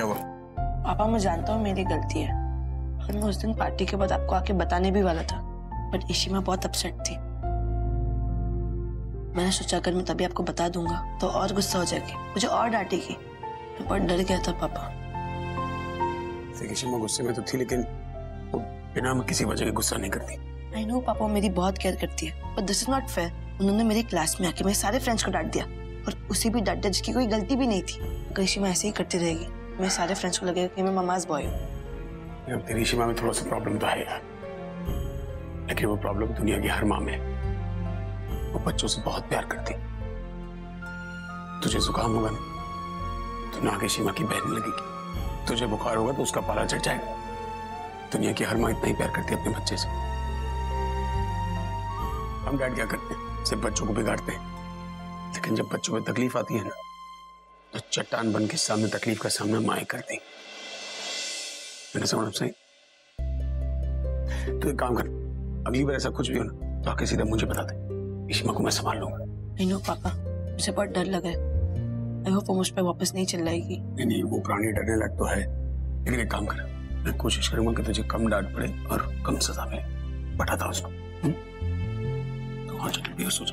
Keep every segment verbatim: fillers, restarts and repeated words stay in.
क्या हुआ? पापा मैं जानता हूँ मेरी गलती है, और मैं उस दिन पार्टी के बाद आपको आके बताने भी वाला था, बट इशिमा बहुत अपसेट थी। मैंने सोचा अगर मैं तभी आपको बता दूंगा तो और गुस्सा हो जाएगी, मुझे और डांटेगी। मैं बहुत डर गया था पापा। इशिमा गुस्से में तो थी, लेकिन वो बिना किसी वजह के गुस्सा नहीं करती। आई नो पापा, मेरी बहुत केयर करती है, but this is not fair. उन्होंने मेरी क्लास में आके मेरे सारे फ्रेंड्स को डांट दिया, और उसे भी डांटा जिसकी कोई गलती भी नहीं थी। अगर इशिमा ऐसे ही करती रहेगी मेरे सारे फ्रेंड्स को लगेगा कि मैं ममाज बॉय हूँ। तेरी इशिमा में थोड़ा सा प्रॉब्लम तो है यार, लेकिन वो प्रॉब्लम दुनिया की हर माँ में। वो बच्चों से बहुत प्यार करती। तुझे जुकाम होगा ना तो नागेशिमा की बहन लगेगी, तुझे बुखार होगा तो उसका पाला चढ़ जाएगा। दुनिया की हर माँ इतना ही प्यार करती है अपने बच्चे से। हम डैड क्या करते हैं, सिर्फ बच्चों को बिगाड़ते हैं, लेकिन जब बच्चों में तकलीफ आती है ना तो चट्टान बन के सामने तकलीफ का सामना माँ करती। मैंने समझ सही। तो एक काम कर, अगली बार ऐसा कुछ भी हो ना तो आके सीधा मुझे बता दे, इशिमा को मैं संभाल लूंगा। आई नो पापा, मुझे बहुत डर लगा है। आई होप वो मुझ पर वापस नहीं चिल्लाएगी। नहीं नहीं, वो प्राणी डरने लग तो है, लेकिन एक काम कर, मैं कोशिश करूंगा कि तुझे कम डांट पड़े और कम सजा मिले। पटाता उसको। हाँ चलो, ये सोच।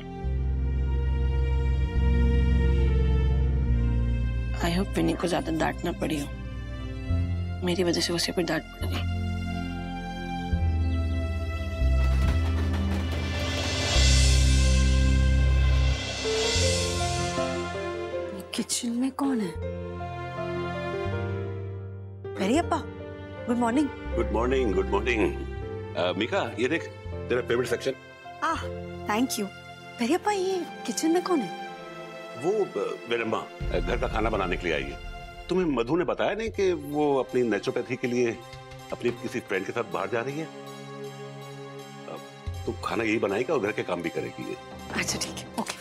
आई होप विनी को ज्यादा डांट ना पड़ी हो, मेरी वजह से उसे भी डांट पड़ गई। किचन में कौन है? पेरियप्पा, good morning. Good morning, good morning. Mika ये देख, तेरा payment section. Ah, thank you. पेरियप्पा ये किचन में कौन है? वो बेरम्मा घर का खाना बनाने के लिए आई है। तुम्हें मधु ने बताया नहीं कि वो अपनी नेचुरोपैथी के लिए अपनी किसी फ्रेंड के साथ बाहर जा रही है? तो खाना यही बनाएगा और घर के काम भी करेगी। अच्छा ठीक है, ओके।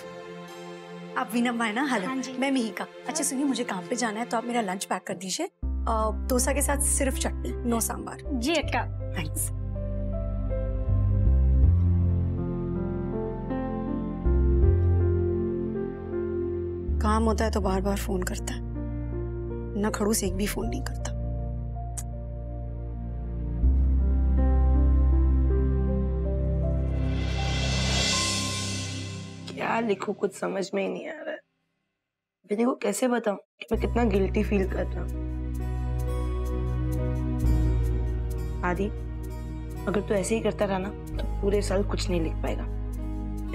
आप वीनम्मा है ना? हेलो, मैं मिका। अच्छा सुनिए, मुझे काम पे जाना है तो आप मेरा लंच पैक कर दीजिए। डोसा के साथ सिर्फ चटनी, नो सांबार। जी अक्का, थैंक्स। काम होता है तो बार बार फोन करता है ना, खड़ूस एक भी फोन नहीं करता। लिखू कुछ समझ में ही नहीं आ रहा है। विनी को कैसे बताऊं कि मैं कितना गिल्टी फील कर रहा हूं। आदि, अगर तू तो ऐसे ही करता रहा ना तो पूरे साल कुछ नहीं लिख पाएगा।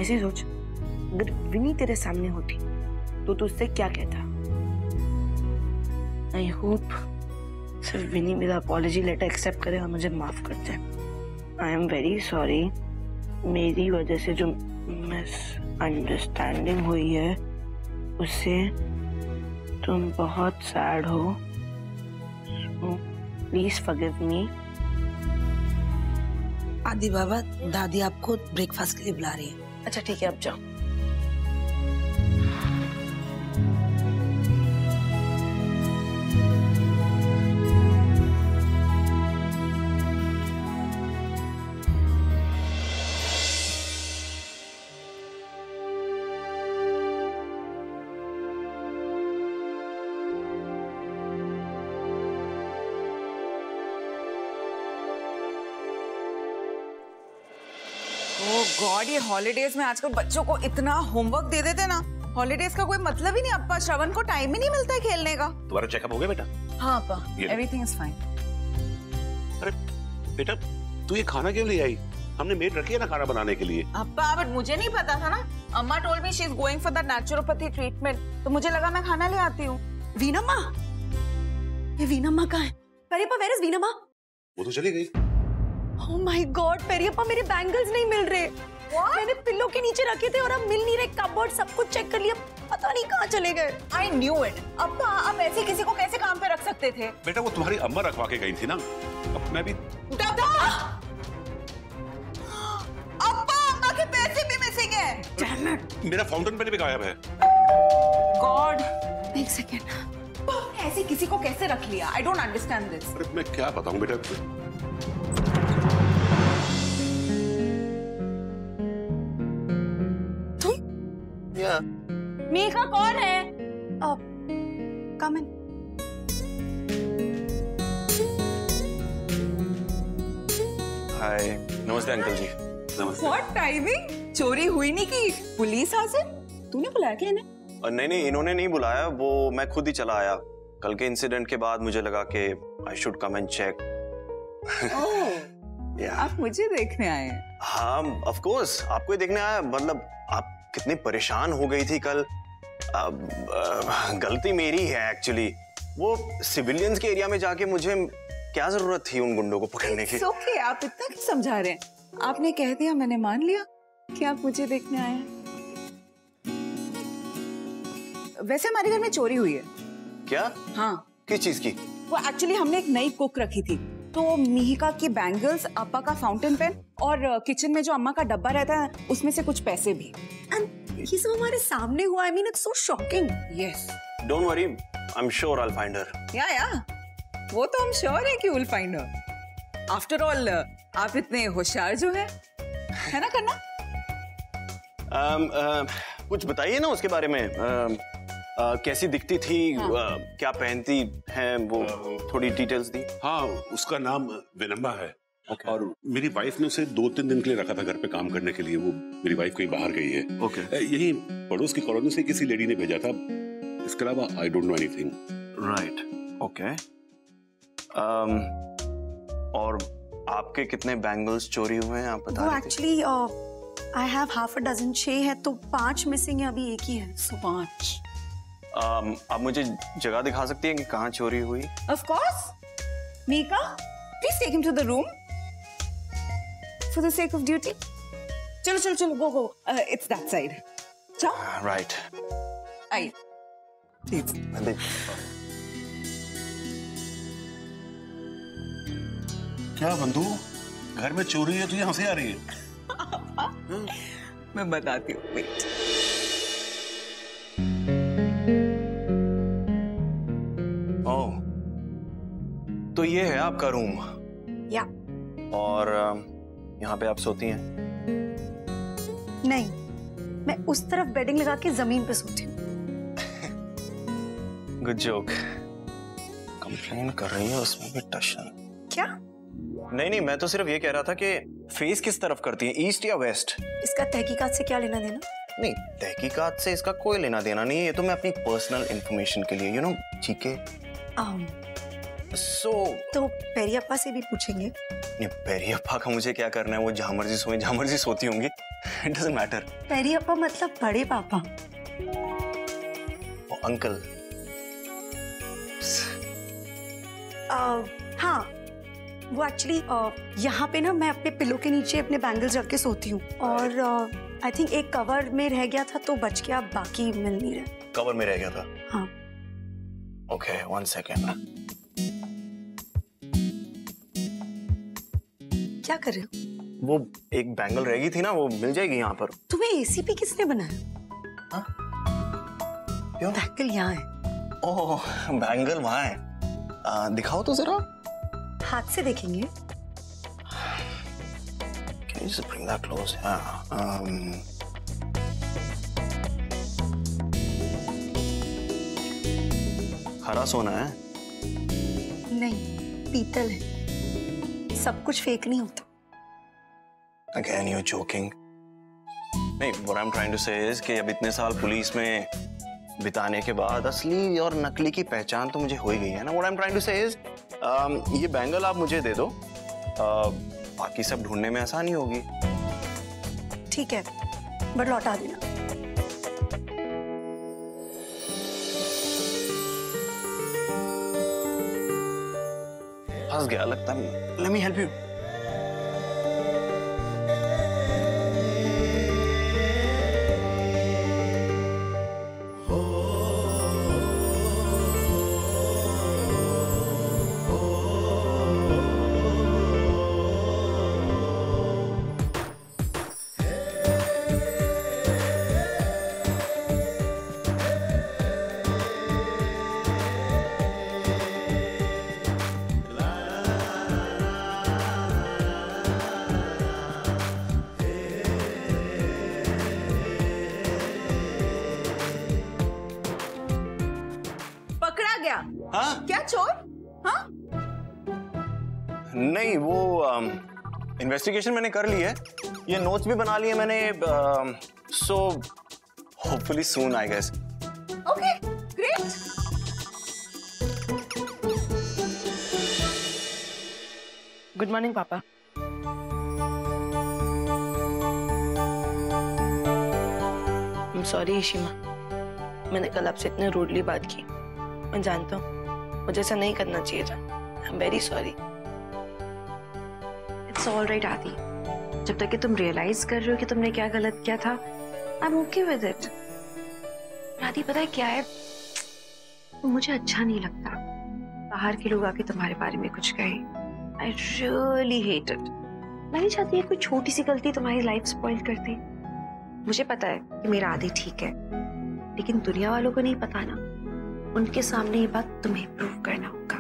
ऐसे सोच, अगर विनी तेरे सामने होती तो तू उससे क्या कहता। आई होप सिर्फ विनी मेरा अपॉलॉजी लेटर एक्सेप्ट करे और मुझे माफ कर दे। आई एम वेरी सॉरी, मेरी वजह से जो मिस अंडरस्टैंडिंग हुई है उससे तुम बहुत सैड हो, प्लीज फॉरगिव मी। आदि बाबा, दादी आपको ब्रेकफास्ट के लिए बुला रही है। अच्छा ठीक है, आप जाओ। गॉड, ये हॉलीडेज में आजकल बच्चों को इतना होमवर्क दे देते ना, हॉलीडेज का कोई मतलब ही नहीं। अप्पा, श्रवण को टाइम ही नहीं मिलता है खेलने का। तुम्हारा चेकअप हो गया बेटा? हाँ अप्पा, एवरीथिंग इज फाइन। अरे बेटा, तू ये खाना क्यों ले आई? हमने मेड रखी है ना खाना बनाने के लिए। अप्पा बट मुझे नहीं पता था ना, Amma told me she is going for the naturopathy treatment, तो मुझे लगा मैं खाना ले आती हूँ। वीनम्मा, ये वीनम्मा कहाँ है? Periyappa, where is Veenamma? वो तो चली गई। Oh my God, पेरियप्पा मेरे बैंगल्स नहीं मिल रहे। What? मैंने पिल्लो के नीचे रखे थे और अब मिल नहीं रहे। कबर्ड सब कुछ चेक कर लिया, पता नहीं कहाँ चले गए। I knew it। अप्पा, आप ऐसे किसी को कैसे काम पे रख सकते थे? बेटा वो तुम्हारी अम्मा रखवा के गई थी ना, अब मैं भी। दादा! अप्पा, अम्मा के पैसे भी मिसिंग हैं। Damn it! मेरा फाउंटेन पेन भी गायब है। God, एक सेकेंड, ऐसे किसी को कैसे रख लिया? I don't understand this। अरे मैं क्या बताऊँ बेटा। मीका कौन है? कम इन। हाय नमस्ते अंकल जी। नमस्ते। What timing? चोरी हुई नहीं की? पुलिस हाजिर? तूने बुलाया क्या इन्हें? नहीं नहीं, इन्होंने नहीं बुलाया, वो मैं खुद ही चला आया। कल के इंसिडेंट के बाद मुझे लगा कि I should come and check. Oh आप मुझे देखने आए हैं? हाँ ऑफ कोर्स आपको ही देखने आया। मतलब आप कितनी परेशान हो गई थी कल। अब गलती मेरी है एक्चुअली, वो सिविलियंस के एरिया में जाके मुझे क्या जरूरत थी उन गुंडों को पकड़ने की। ओके आप इतना क्यों समझा रहे हैं? आपने कह दिया मैंने मान लिया कि आप मुझे देखने आए हैं। वैसे हमारे घर में चोरी हुई है। क्या? हाँ। किस चीज की? वो एक्चुअली हमने एक नई कुक रखी थी तो मिहिका की बैंगल्स, अप्पा का फाउंटेन पेन और किचन में जो अम्मा का डब्बा रहता है उसमें से कुछ पैसे भी। ये सब हमारे सामने हुआ। I mean it's so shocking. Yes. Don't worry, I'm sure I'll find her. Yeah, yeah. वो तो हम श्योर है कि we'll find her. After all, आप इतने होशियार जो है, है ना करना? um, uh, कुछ बताइए ना उसके बारे में। Uh, uh, कैसी दिखती थी? हाँ. uh, क्या पहनती हैं? वो थोड़ी डिटेल्स दी। हाँ उसका नाम विनम्बा है। Okay. और मेरी वाइफ ने उसे दो तीन दिन के लिए रखा था घर पे काम करने के लिए। वो मेरी वाइफ कहीं बाहर गई है। okay. यही पड़ोस की कॉलोनी से किसी लेडी ने भेजा था। इसके अलावा I don't know anything. Right okay. और आपके कितने बैंगल्स चोरी हुए हैं आप बता रहे थे? Actually I have half a dozen, छह है तो पांच मिसिंग है, अभी एक ही है सो पांच। um, आप मुझे जगह दिखा सकती हैं कि कहाँ चोरी हुई? Of course Mika please take him to the room for the sake of duty. Chalo chalo chalo go go. Uh, it's that side. Chao. Right. Aye. Please. Madhu. क्या बंधु घर में चोरी है तो यहाँ से आ रही है? मैं बताती हूँ wait. Oh. तो ये है आपका रूम? या. और uh, यहाँ पे आप सोती हैं? नहीं, मैं उस तरफ बेडिंग लगा के जमीन पे सोती हूँ। Good joke. कंप्लेन कर रही है उसमें भी टशन। क्या? नहीं नहीं, मैं तो सिर्फ ये कह रहा था कि फेस किस तरफ करती है, ईस्ट या वेस्ट? इसका तहकीकात से क्या लेना देना? नहीं, तहकीकात से इसका कोई लेना देना नहीं है, ये तो मैं अपनी पर्सनल इंफॉर्मेशन के लिए, यू नो, ठीक है? So, तो पेरियप्पा से भी पूछेंगे। नहीं, पेरियप्पा का मुझे क्या करना है, वो जहाँ मर्जी सोए जहाँ मर्जी सोती होंगी। It doesn't matter. पेरियप्पा मतलब बड़े पापा। Oh, uncle. uh, हाँ वो एक्चुअली uh, यहाँ पे ना मैं अपने पिलो के नीचे अपने बैंगल्स रख के सोती हूँ और आई uh, थिंक एक कवर में रह गया था तो बच गया, बाकी मिल नहीं रहा। कवर में रह गया था? हाँ। ओके वन सेकेंड, क्या कर रहे हो? वो एक बैंगल रहेगी थी ना, वो मिल जाएगी यहाँ पर। तुम्हें एसीपी किसने बनाया? क्यों? बैंगल यहाँ है। ओह बैंगल वहाँ है। आ, दिखाओ तो जरा। हाथ से देखेंगे। Can you just bring that close? हाँ, um... हरा सोना है? नहीं पीतल है। सब कुछ फेक नहीं होता। Again you're joking. नहीं, what I'm trying to say is कि अब इतने साल पुलिस में बिताने के बाद असली और नकली की पहचान तो मुझे हो ही गई है ना। What I'm trying to say is um, ये बैंगल आप मुझे दे दो, uh, बाकी सब ढूंढने में आसानी होगी। ठीक है, बट लौटा देना। फंस गया लगता है। Let me help you. Investigation मैंने कर ली है, ये नोट्स भी बना लिए मैंने, so hopefully soon I guess. Okay great. Good morning पापा। सॉरी इशिमा, मैंने कल आपसे इतने रूडली बात की, मैं जानता हूँ मुझे ऐसा नहीं करना चाहिए था। I am very sorry. It's all right आदि, जब तक कि तुम रियलाइज कर रहे हो कि तुमने क्या गलत किया था, I am okay with it. आदि पता है क्या है, मुझे अच्छा नहीं लगता बाहर के लोग आके तुम्हारे बारे में कुछ कहें। I really hate it. मैं नहीं चाहती है कोई छोटी सी गलती तुम्हारी लाइफ स्पॉइल कर दे। मुझे पता है कि मेरा आदि ठीक है, लेकिन दुनिया वालों को नहीं पता ना, उनके सामने ये बात तुम्हें प्रूव करना होगा।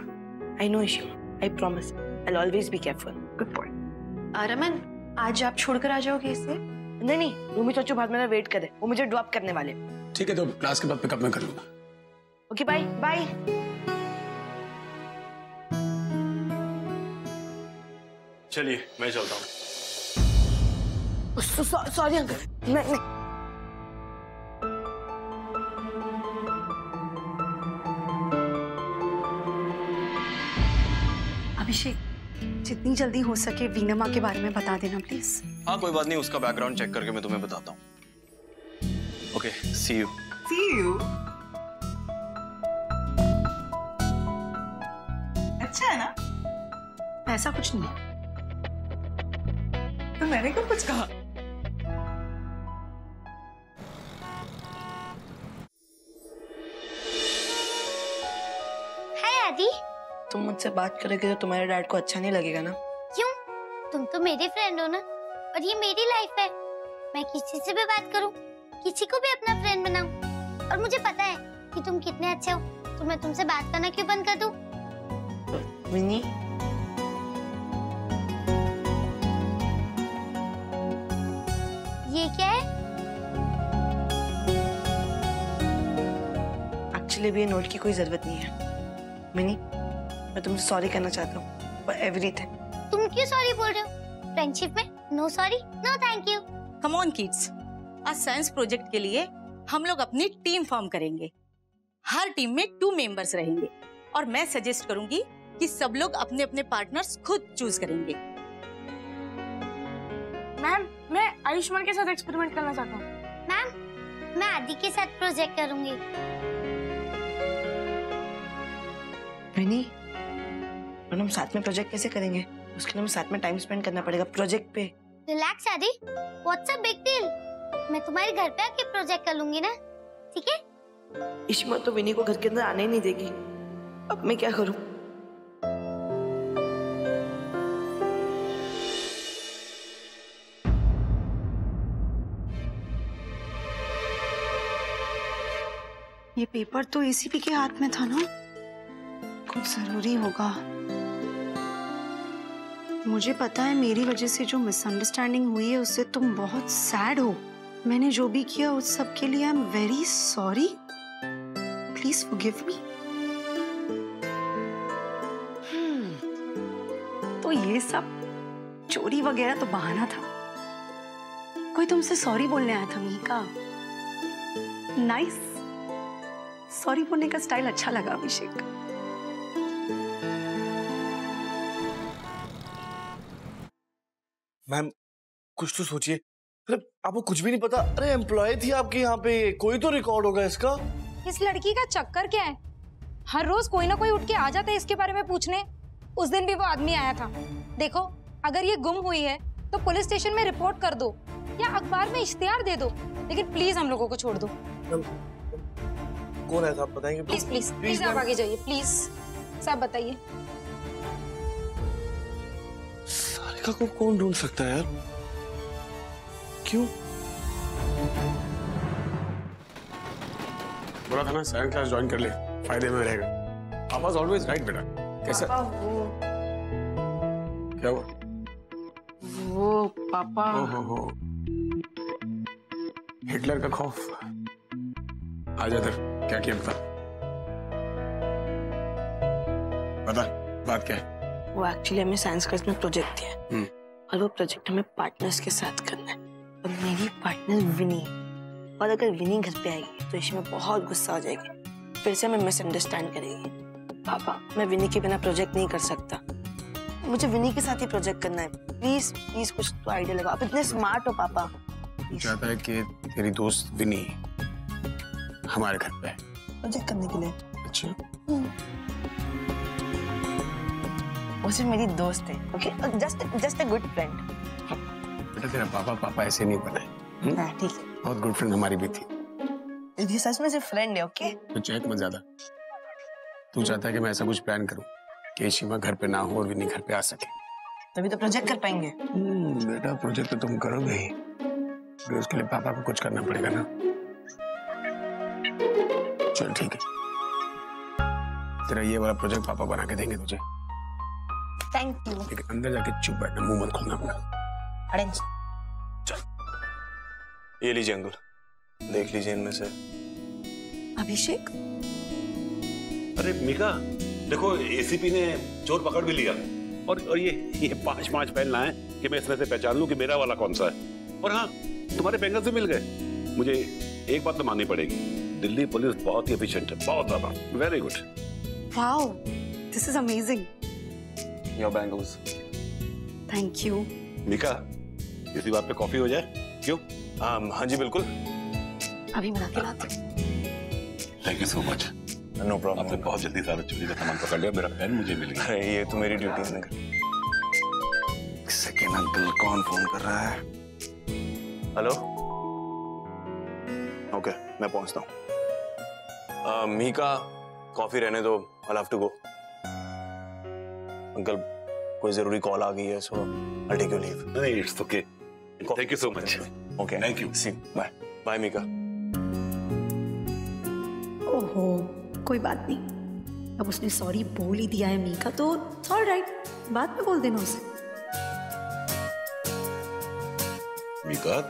I know Ishima, I promise I always be careful. Good boy. Raman आज आप छोड़कर आ जाओगे इसे? नहीं नहीं, रूमी चाचू बाद मेरा वेट करे, वो मुझे ड्रॉप करने वाले। ठीक है तो क्लास के बाद पिकअप मैं कर लूंगा। Okay bye bye. चलिए मैं चलता हूँ। Sorry uncle. नहीं नहीं। अभिषेक जितनी जल्दी हो सके वीना माँ के बारे में बता देना प्लीज। हाँ कोई बात नहीं, उसका बैकग्राउंड चेक करके मैं तुम्हें बताता हूँ। Okay see you. See you. अच्छा है ना? ऐसा कुछ नहीं है। तो मैंने कब कुछ कहा? तुम मुझसे बात करोगे तो तुम्हारे डैड को अच्छा नहीं लगेगा ना? क्यों? तुम तो मेरे फ्रेंड हो ना, और ये मेरी लाइफ है। मैं किसी से भी बात करूं, किसी को भी अपना फ्रेंड बनाऊं। और मुझे पता है कि तुम कितने अच्छे हो, तो मैं तुमसे बात करना क्यों बंद कर दूं? विनी ये क्या है? एक्चुअली भी ये नोट की कोई जरूरत नहीं है। मिनी मैं तुमसे सॉरी कहना चाहता हूँ फॉर एवरीथिंग। तुम क्यों सॉरी बोल रहे हो? फ्रेंडशिप में no sorry no thank you. Come on kids, आज साइंस प्रोजेक्ट के लिए हम लोग अपनी टीम फॉर्म करेंगे। हर टीम में टू मेंबर्स रहेंगे और मैं सजेस्ट करूंगी कि सब लोग अपने अपने पार्टनर्स खुद चूज करेंगे। मैम मैं आयुष्मान के साथ एक्सपेरिमेंट करना चाहता हूँ। मैम मैं आदि के साथ प्रोजेक्ट करूंगी। मिनी और हम साथ में प्रोजेक्ट कैसे करेंगे? उसके लिए हमें साथ में टाइम स्पेंड करना पड़ेगा प्रोजेक्ट पे। रिलैक्स आदि, व्हाट्सअप बिग डील। मैं तुम्हारे घर पे आके प्रोजेक्ट कर लूंगी ना, ठीक है? इश्मा तो विनी को घर के अंदर आने ही नहीं देगी, अब मैं क्या करूं? ये पेपर तो एसीपी के हाथ में था ना, कुछ जरूरी होगा। मुझे पता है मेरी वजह से जो मिसअंडरस्टैंडिंग हुई है उससे तुम बहुत सैड हो। मैंने जो भी किया उस सब के लिए I am very sorry, please forgive me. तो ये सब चोरी वगैरह तो बहाना था, कोई तुमसे सॉरी बोलने आया था मीका। नाइस, सॉरी बोलने का स्टाइल अच्छा लगा अभिषेक। मैम कुछ तो सोचिए, मतलब आपको कुछ भी नहीं पता? अरे एम्प्लॉय थी आपके यहाँ पे, कोई तो रिकॉर्ड होगा इसका। इस लड़की का चक्कर क्या है, हर रोज कोई ना कोई उठ के आ जाता है इसके बारे में पूछने। उस दिन भी वो आदमी आया था। देखो अगर ये गुम हुई है तो पुलिस स्टेशन में रिपोर्ट कर दो या अखबार में इश्तिहार दे दो, लेकिन प्लीज हम लोगों को छोड़ दो। कौन है साहब बताएंगे? प्लीज प्लीज प्लीज आप आगे जाइए प्लीज। साहब बताइए का को कौन ढूंढ सकता है यार? क्यों बोला था ना साइड क्लास ज्वाइन कर ले, फायदे में रहेगा। पापा इज ऑलवेज राइट बेटा। कैसा वो क्या हुआ? वो पापा ओ हो हो हिटलर का खौफ। आ जा इधर, क्या किया बता बता बात क्या है? वो एक्चुअली हमें साइंस क्लास में प्रोजेक्ट दिया और वो प्रोजेक्ट हमें पार्टनर्स के साथ करना है और मेरी पार्टनर विनी, और अगर विनी घर पे आएगी तो इश्मा बहुत गुस्सा हो जाएगी, फिर से हमें मिसअंडरस्टैंड करेगी। पापा, मैं विनी के बिना प्रोजेक्ट नहीं कर सकता, मुझे विनी के साथ ही प्रोजेक्ट करना है। प्लीज प्लीज कुछ तो आइडिया लगाओ, आप इतने स्मार्ट हो पापा। चाहता है कि तेरी दोस्त विनी हमारे घर पे प्रोजेक्ट करने के लिए। अच्छा, वो सिर्फ मेरी दोस्त है, okay, just just a good friend. बेटा तेरा पापा पापा ऐसे नहीं बनाए। हाँ ठीक है, बहुत गुड फ्रेंड हमारी भी थी। ये सच में सिर्फ फ्रेंड है, ओके? तो चेक मत ज्यादा। तू चाहता है कि मैं ऐसा कुछ प्लान करूं कि शिमा घर पे ना हो और विनी घर पे आ सके, तभी तो प्रोजेक्ट कर पाएंगे। बेटा प्रोजेक्ट तो तुम करोगे ही, तो उसके लिए पापा को कुछ करना पड़ेगा ना। चल ठीक है, तेरा ये वाला प्रोजेक्ट पापा बना के देंगे तुझे। Thank you. लेकिन अंदर जाके चुप बैठना, मुंह मत खोलना अपना। अरेंज। चल ये लीजिए अंकल, देख लीजिए इनमें से। अभिषेक, अरे मीका देखो, एसीपी ने चोर पकड़ भी लिया। और और ये ये पांच पांच पेन लाए कि मैं इसमें से पहचान लूं कि मेरा वाला कौन सा है। और हाँ, तुम्हारे बैंगल से मिल गए। मुझे एक बात तो माननी पड़ेगी, दिल्ली पुलिस बहुत ही एफिशिएंट है, बहुत ज्यादा। Very good, wow, this is amazing. Your bangles. Thank you. Mika, इसी बात पे कॉफी हो जाए, क्यों? um, हाँ जी बिल्कुल, अभी बना के लाते हैं। Thank you so much. No problem. आपने बहुत जल्दी सारा चोरी का सामान पकड़ लिया, मेरा पेन मुझे मिल गया। अरे ये तो मेरी ड्यूटी है। एक सेकेंड अंकल, कौन फोन कर रहा है? हेलो, ओके okay, मैं पहुंचता हूँ। uh, मीका कॉफी रहने दो, I'll have to go. Uncle कोई जरूरी कॉल आ गई है, so I take your leave. नहीं it's okay, thank you so much. Okay thank you, see bye bye Mika. ओहो, कोई बात नहीं, अब उसने सॉरी बोल ही दिया है मीका, तो ऑल राइट, बाद में बोल देना उसे। मीका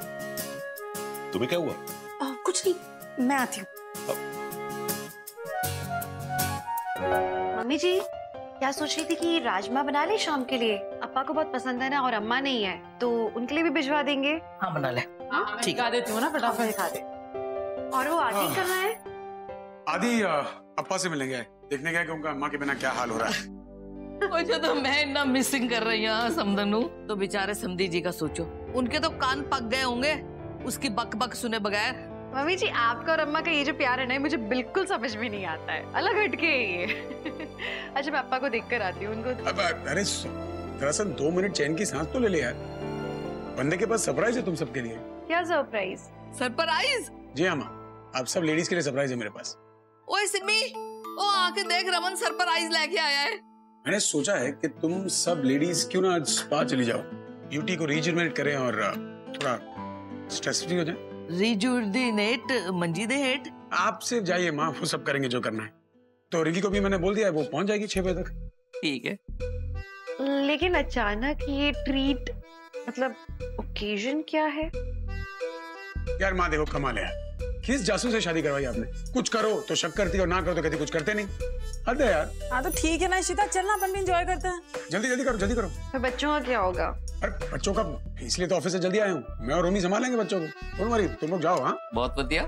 तुम्हें क्या हुआ? आ, कुछ नहीं, मैं आती हूँ। मम्मी जी क्या सोच रही थी कि राजमा बना ले शाम के लिए, अप्पा को बहुत पसंद है ना, और अम्मा नहीं है तो उनके लिए भी भिजवा देंगे। हाँ बना ले, ठीक है, देती हूँ ना, फटाफट दिखा दे। और वो आदि कहाँ है? आदि अप्पा से मिलेंगे, देखने गए उनका अम्मा के बिना क्या हाल हो रहा है। मुझे तो मैं इतना मिसिंग कर रही हूँ समदनू, तो बेचारे समधी जी का सोचो, उनके तो कान पक गए होंगे उसकी बक बक सुने बगैर। मम्मी जी आपका और अम्मा का ये जो प्यार है ना, मुझे बिल्कुल समझ भी नहीं आता है, अलग हटके है ये। अच्छा मैं पापा को देखकर आती हूँ उनको। अब अरे दरअसल दो मिनट चैन की सांस तो ले ले यार, बंदे के पास सरप्राइज है तुम सबके लिए। क्या सरप्राइज? सरप्राइज? जी हाँ माँ, आप सब लेडीज के लिए सरप्राइज है मेरे पास। ओए सिमी, ओ आके देख, रमन सरप्राइज लेके आया है। मैंने सोचा है कि तुम सब लेडीज क्यों ना आज स्पा चली जाओ, ब्यूटी को रीजनरेट करें और थोड़ा स्ट्रेस फ्री हो जाए। रीजनरेट मंजीदे हेट, आप सिर्फ जाइए माँ, वो सब करेंगे जो करना है। तो रिकी को भी मैंने बोल दिया है, वो पहुंच जाएगी छह बजे तक। ठीक है, लेकिन अचानक ये ट्रीट, मतलब ओकेजन क्या है? यार माँ देखो कमाल है, किस जासूस से शादी करवाई आपने? कुछ करो तो शक करती है और ना करो तो कहती कुछ करते नहीं, हद है यार। हाँ तो ठीक है ना इशिता, चलना अपन भी एंजॉय करते हैं। जल्दी जल्दी करो, जल्दी करो। तो बच्चों का क्या होगा? अरे बच्चों का इसलिए तो ऑफिस से जल्दी आया हूँ, मैं और रोमी संभालेंगे बच्चों को, तुम लोग जाओ। हाँ बहुत बढ़िया,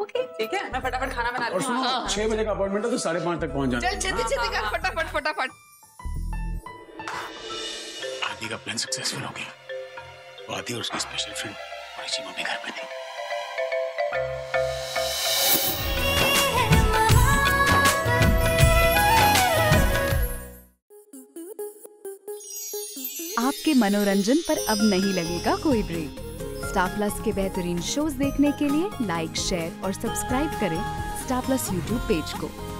ओके ठीक है, मैं फटाफट खाना बना लेती हूँ। हाँ। छह बजे का अपॉइंटमेंट है तो साढ़े पाँच तक पहुँच जाना। चल चल चल कर फटाफट फटाफट। आदि का प्लान सक्सेसफुल हो गया, आदि और उसकी स्पेशल फ्रेंड आयुषी मम्मी घर पे थी। आपके मनोरंजन पर अब नहीं लगेगा कोई ब्रेक। स्टार प्लस के बेहतरीन शोज देखने के लिए लाइक, शेयर और सब्सक्राइब करें स्टार प्लस यूट्यूब पेज को।